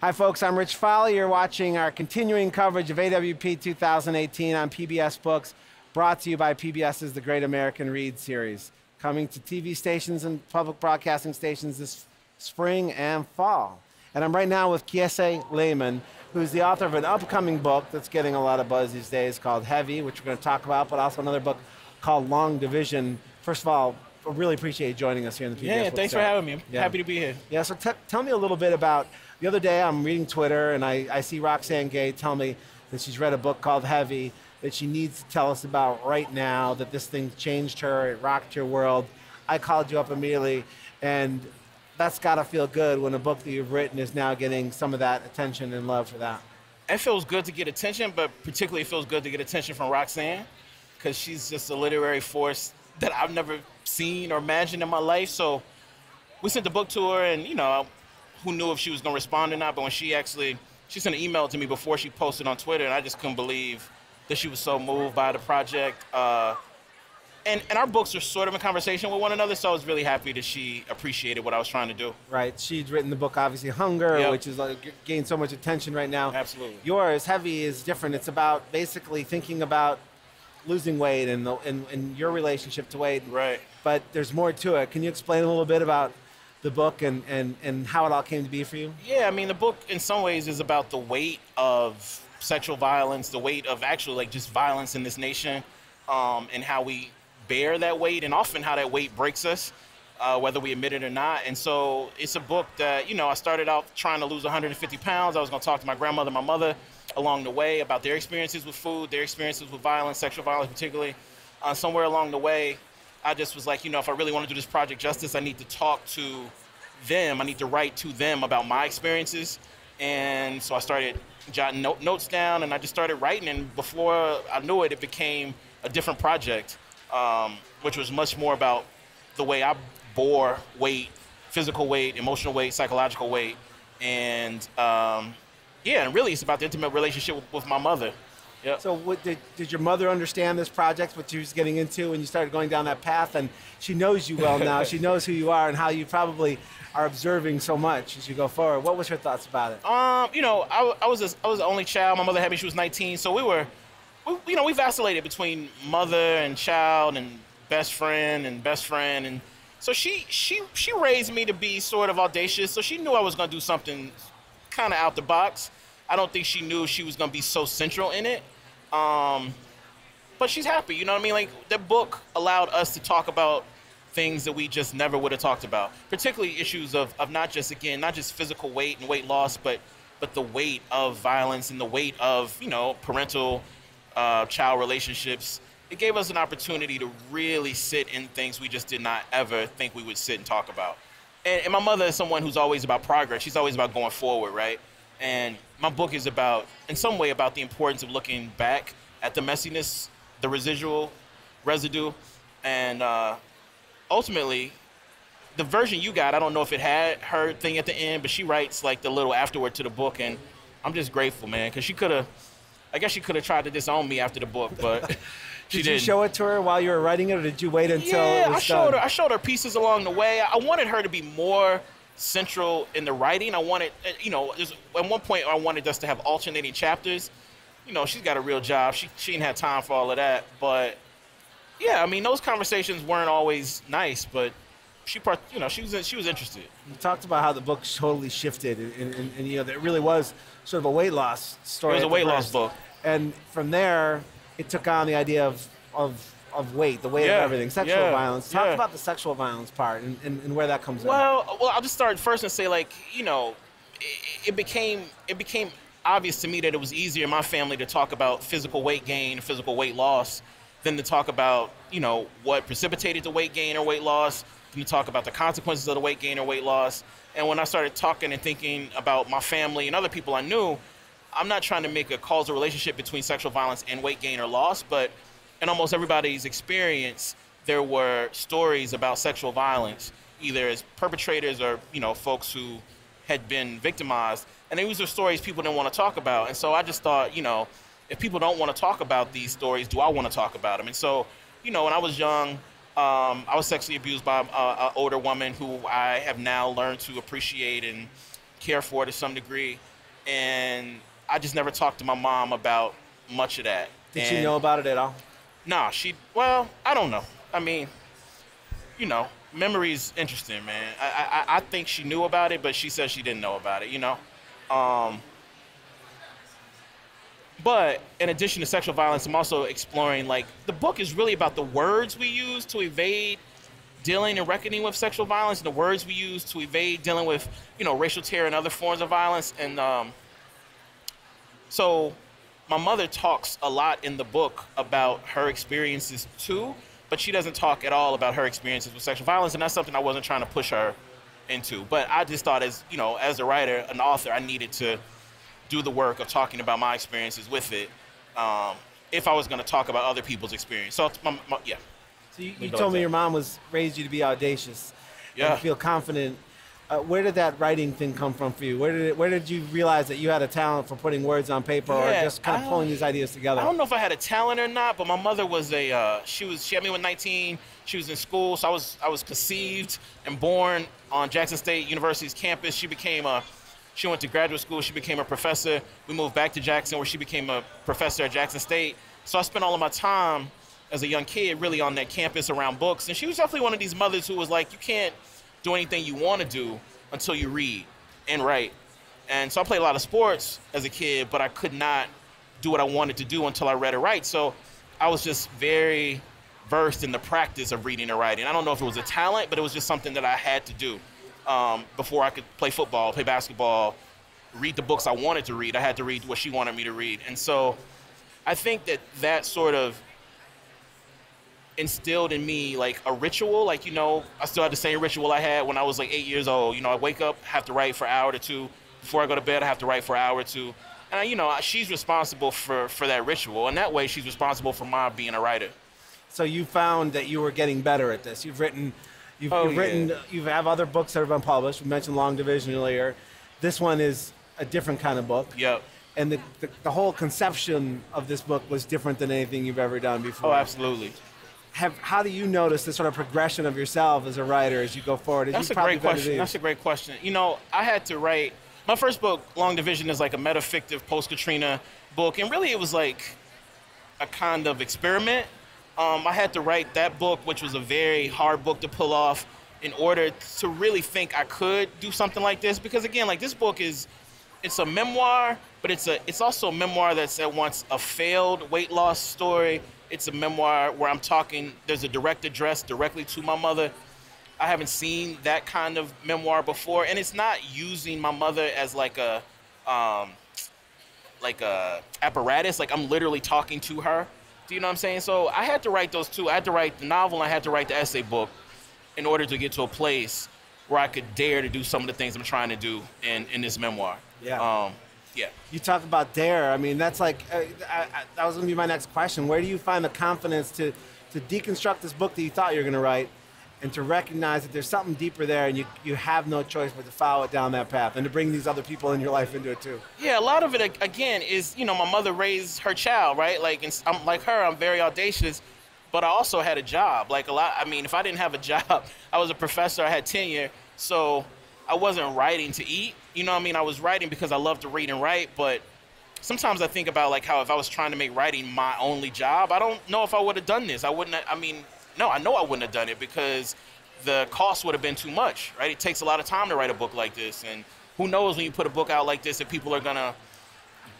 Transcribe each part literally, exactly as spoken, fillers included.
Hi, folks. I'm Rich Fahle. You're watching our continuing coverage of A W P two thousand eighteen on P B S Books, brought to you by PBS's The Great American Read series, coming to T V stations and public broadcasting stations this spring and fall. And I'm right now with Kiese Laymon, who's the author of an upcoming book that's getting a lot of buzz these days called Heavy, which we're going to talk about, but also another book called Long Division. First of all, I really appreciate you joining us here in the P B S Yeah, yeah thanks for having me. I'm yeah. happy to be here. Yeah, so t tell me a little bit about, the other day I'm reading Twitter and I, I see Roxane Gay tell me that she's read a book called Heavy that she needs to tell us about right now, that this thing changed her, it rocked your world. I called you up immediately, and that's gotta feel good when a book that you've written is now getting some of that attention and love for that. It feels good to get attention, but particularly it feels good to get attention from Roxane, because she's just a literary force that I've never seen or imagined in my life. So we sent the book to her, and you know, who knew if she was gonna respond or not, but when she actually, she sent an email to me before she posted on Twitter, and I just couldn't believe that she was so moved by the project. Uh, and, and our books are sort of in conversation with one another, so I was really happy that she appreciated what I was trying to do. Right, she'd written the book, obviously, Hunger, yep. which is like, gained so much attention right now. Absolutely. Yours, Heavy, is different. It's about basically thinking about losing weight and, the, and, and your relationship to weight. Right. But there's more to it. Can you explain a little bit about the book and, and, and how it all came to be for you? Yeah, I mean, the book in some ways is about the weight of sexual violence, the weight of actually like just violence in this nation, um, and how we bear that weight and often how that weight breaks us, uh, whether we admit it or not. And so it's a book that, you know, I started out trying to lose one hundred fifty pounds. I was gonna talk to my grandmother, my mother, along the way about their experiences with food, their experiences with violence, sexual violence particularly. Uh, somewhere along the way, I just was like, you know, if I really want to do this project justice, I need to talk to them. I need to write to them about my experiences. And so I started jotting note notes down, and I just started writing. And before I knew it, it became a different project, um, which was much more about the way I bore weight, physical weight, emotional weight, psychological weight. And, um, yeah, and really it's about the intimate relationship with, with my mother. Yep. So what, did, did your mother understand this project, what she was getting into when you started going down that path? And she knows you well now. She knows who you are and how you probably are observing so much as you go forward. What was her thoughts about it? Um, you know, I, I, was a, I was the only child. My mother had me. She was nineteen. So we were, we, you know, we vacillated between mother and child and best friend and best friend. And so she, she, she raised me to be sort of audacious. So she knew I was going to do something kind of out the box. I don't think she knew she was going to be so central in it. Um, but she's happy, you know what I mean? Like, that book allowed us to talk about things that we just never would have talked about, particularly issues of, of not just, again, not just physical weight and weight loss, but, but the weight of violence and the weight of, you know, parental uh, child relationships. It gave us an opportunity to really sit in things we just did not ever think we would sit and talk about. And, and my mother is someone who's always about progress. She's always about going forward, right? And my book is about, in some way, about the importance of looking back at the messiness, the residual residue, and uh, ultimately, the version you got, I don't know if it had her thing at the end, but she writes like the little afterword to the book, and I'm just grateful, man, because she could have, I guess she could have tried to disown me after the book, but she didn't. Did you show it to her while you were writing it, or did you wait until yeah, it was I showed done? her. I showed her pieces along the way. I wanted her to be more central in the writing. I wanted, you know, at one point I wanted us to have alternating chapters. You know, she's got a real job. She, she didn't have time for all of that. But yeah, I mean, those conversations weren't always nice, but she, part, you know, she was, she was interested. You talked about how the book totally shifted, and, and, and, and you know, that really was sort of a weight loss story. It was a weight loss book. And from there, it took on the idea of, of, of weight, the weight yeah. of everything, sexual yeah. violence. Talk yeah. about the sexual violence part and, and, and where that comes well, in. Well, I'll just start first and say, like, you know, it, it became it became obvious to me that it was easier in my family to talk about physical weight gain, physical weight loss, than to talk about, you know, what precipitated the weight gain or weight loss, than to talk about the consequences of the weight gain or weight loss. And when I started talking and thinking about my family and other people I knew, I'm not trying to make a causal relationship between sexual violence and weight gain or loss, but in almost everybody's experience, there were stories about sexual violence, either as perpetrators or, you know, folks who had been victimized. And these are stories people didn't want to talk about. And so I just thought, you know, if people don't want to talk about these stories, do I want to talk about them? And so, you know, when I was young, um, I was sexually abused by an older woman who I have now learned to appreciate and care for to some degree. And I just never talked to my mom about much of that. Did and she know about it at all? Nah, she, well, I don't know. I mean, you know, memory's interesting, man. I, I, I think she knew about it, but she said she didn't know about it, you know? Um, but in addition to sexual violence, I'm also exploring, like, the book is really about the words we use to evade dealing and reckoning with sexual violence, and the words we use to evade dealing with, you know, racial terror and other forms of violence. And um, so my mother talks a lot in the book about her experiences too, but she doesn't talk at all about her experiences with sexual violence, and that's something I wasn't trying to push her into. But I just thought, as, you know, as a writer, an author, I needed to do the work of talking about my experiences with it, um, if I was going to talk about other people's experience. So, my, my, yeah. So you, you told me your mom was raised you to be audacious, yeah, and feel confident. Uh, where did that writing thing come from for you? Where did it, where did you realize that you had a talent for putting words on paper, yeah, or just kind of pulling these ideas together? I don't know if I had a talent or not, but my mother was a uh, she was she had me when nineteen. She was in school, so I was I was conceived and born on Jackson State University's campus. She became a she went to graduate school. She became a professor. We moved back to Jackson, where she became a professor at Jackson State. So I spent all of my time as a young kid really on that campus around books. And she was definitely one of these mothers who was like, you can't do anything you want to do until you read and write. And so I played a lot of sports as a kid, but I could not do what I wanted to do until I read or write. So I was just very versed in the practice of reading and writing. I don't know if it was a talent, but it was just something that I had to do. Um, before I could play football, play basketball, read the books I wanted to read, I had to read what she wanted me to read. And so I think that that sort of instilled in me like a ritual. Like, you know, I still had the same ritual I had when I was like eight years old. You know, I wake up, have to write for an hour or two. Before I go to bed, I have to write for an hour or two. And, I, you know, she's responsible for, for that ritual. And that way, she's responsible for my being a writer. So you found that you were getting better at this. You've written, you've, oh, you've yeah. written, you have other books that have been published. We mentioned Long Division earlier. This one is a different kind of book. Yep. And the, the, the whole conception of this book was different than anything you've ever done before. Oh, absolutely. Have, how do you notice the sort of progression of yourself as a writer as you go forward? As That's you a great question. That's a great question. You know, I had to write, my first book, Long Division, is like a metafictive post-Katrina book. And really it was like a kind of experiment. Um, I had to write that book, which was a very hard book to pull off, in order to really think I could do something like this. Because again, like this book is, it's a memoir, but it's a, it's also a memoir that's at once a failed weight loss story. It's a memoir where I'm talking, there's a direct address directly to my mother. I haven't seen that kind of memoir before. And it's not using my mother as like a, um, like a apparatus. Like I'm literally talking to her. Do you know what I'm saying? So I had to write those two. I had to write the novel and I had to write the essay book in order to get to a place where I could dare to do some of the things I'm trying to do in, in this memoir. Yeah. Um, Yeah. You talk about dare. I mean, that's like, uh, I, I, that was going to be my next question. Where do you find the confidence to, to deconstruct this book that you thought you were going to write and to recognize that there's something deeper there and you, you have no choice but to follow it down that path and to bring these other people in your life into it too? Yeah, a lot of it, again, is, you know, my mother raised her child, right? Like, and I'm like her, I'm very audacious, but I also had a job. Like a lot, I mean, if I didn't have a job, I was a professor, I had tenure, so I wasn't writing to eat. You know what I mean? I was writing because I love to read and write, but sometimes I think about like how if I was trying to make writing my only job, I don't know if I would have done this. I wouldn't have, I mean, no, I know I wouldn't have done it because the cost would have been too much, right? It takes a lot of time to write a book like this. And who knows when you put a book out like this if people are gonna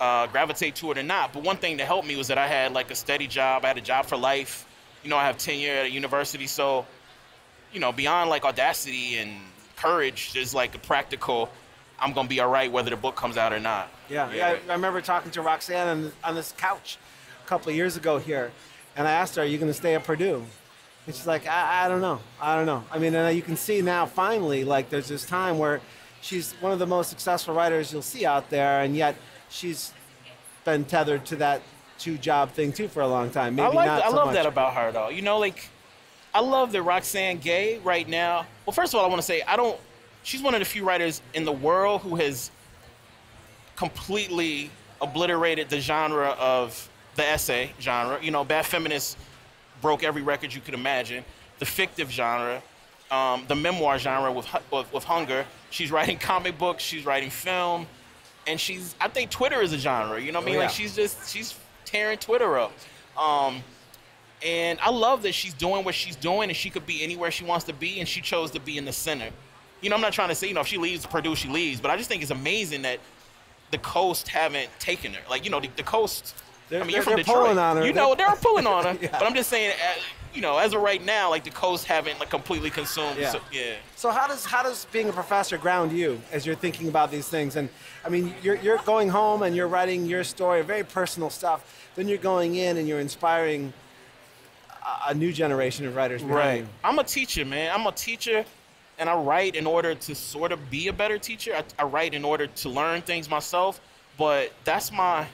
uh, gravitate to it or not. But one thing that helped me was that I had like a steady job. I had a job for life. You know, I have tenure at a university. So, you know, beyond like audacity and courage, there's like a practical, I'm going to be all right whether the book comes out or not. Yeah, yeah. I, I remember talking to Roxane on, on this couch a couple of years ago here, and I asked her, are you going to stay at Purdue? And she's like, I, I don't know. I don't know. I mean, and you can see now, finally, like there's this time where she's one of the most successful writers you'll see out there, and yet she's been tethered to that two-job thing, too, for a long time. Maybe I like, not I so love much. That about her, though. You know, like, I love that Roxane Gay right now. Well, first of all, I want to say I don't, she's one of the few writers in the world who has completely obliterated the genre of the essay genre. You know, Bad Feminist broke every record you could imagine. The fictive genre, um, the memoir genre with, with, with Hunger. She's writing comic books, she's writing film, and she's, I think Twitter is a genre, you know what I mean? Oh, yeah. Like she's just, she's tearing Twitter up. Um, and I love that she's doing what she's doing and she could be anywhere she wants to be, and she chose to be in the center. You know, I'm not trying to say, you know, if she leaves Purdue, she leaves, but I just think it's amazing that the coast haven't taken her. Like, you know, the, the coast, they're, I mean, you're from Detroit. Pulling on her. You know, they're pulling on her. Yeah. But I'm just saying, you know, as of right now, like the coast haven't like completely consumed. Yeah. So, yeah. So how does how does being a professor ground you as you're thinking about these things? And I mean, you're you're going home and you're writing your story, very personal stuff. Then you're going in and you're inspiring a new generation of writers. Right. You. I'm a teacher, man. I'm a teacher, and I write in order to sort of be a better teacher. I, I write in order to learn things myself. But that's my.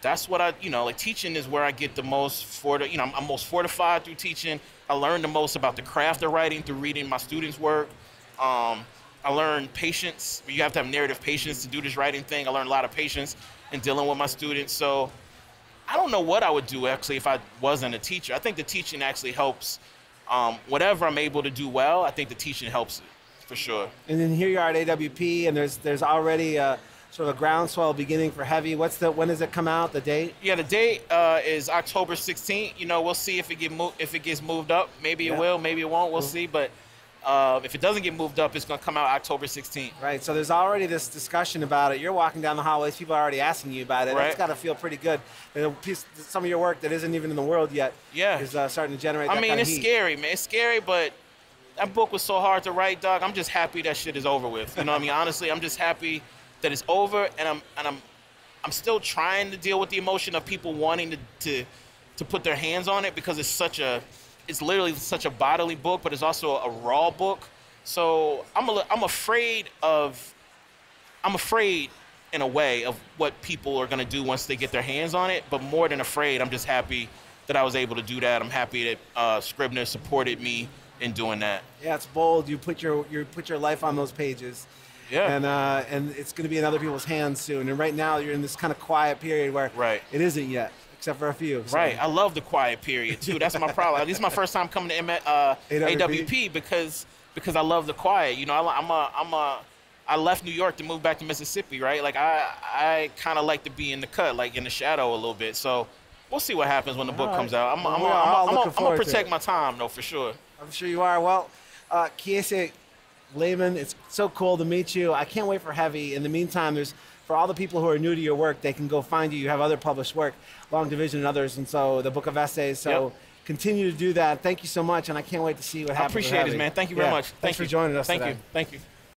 That's what I, you know, like teaching is where I get the most, forti- you know, I'm, I'm most fortified through teaching. I learn the most about the craft of writing through reading my students' work. Um, I learned patience. You have to have narrative patience to do this writing thing. I learned a lot of patience in dealing with my students. So I don't know what I would do actually if I wasn't a teacher. I think the teaching actually helps. Um, whatever I'm able to do well, I think the teaching helps it for sure. And then here you are at A W P, and there's there's already a sort of a groundswell beginning for Heavy. What's the, when does it come out, the date? Yeah, the date uh, is October sixteenth. You know, we'll see if it get mo- if it gets moved up. Maybe yeah. it will, maybe it won't, we'll mm-hmm. see. But uh, if it doesn't get moved up, it's gonna come out October sixteenth. Right, so there's already this discussion about it. You're walking down the hallways, people are already asking you about it. Right. That's gotta feel pretty good. And a piece, some of your work that isn't even in the world yet yeah. is uh, starting to generate I that mean, kind of heat. I mean, it's scary, man, it's scary, but that book was so hard to write, dog. I'm just happy that shit is over with. You know what I mean? Honestly, I'm just happy that it's over, and I'm and I'm I'm still trying to deal with the emotion of people wanting to, to to put their hands on it, because it's such a it's literally such a bodily book, but it's also a raw book. So I'm a, I'm afraid of I'm afraid in a way of what people are gonna do once they get their hands on it. But more than afraid, I'm just happy that I was able to do that. I'm happy that uh, Scribner supported me in doing that. Yeah, it's bold. You put your you put your life on those pages. Yeah. And, uh, and it's going to be in other people's hands soon. And right now, you're in this kind of quiet period where right. it isn't yet, except for a few. So. Right. I love the quiet period, too. That's my problem. This is my first time coming to uh, A W P because because I love the quiet. You know, I, I'm a, I'm a, I left New York to move back to Mississippi, right? Like, I, I kind of like to be in the cut, like in the shadow a little bit. So we'll see what happens when the all book right. comes out. I'm well, I'm, I'm, I'm, I'm, I'm going to protect my time, though, for sure. I'm sure you are. Well, uh, Kiese Laymon, it's so cool to meet you. I can't wait for Heavy. In the meantime, there's for all the people who are new to your work, they can go find you. You have other published work, Long Division and others, and so the book of essays. So yep. continue to do that. Thank you so much, and I can't wait to see what happens. I appreciate it, man. Thank you very yeah. much. Thanks Thank for you. joining us Thank today. you. Thank you.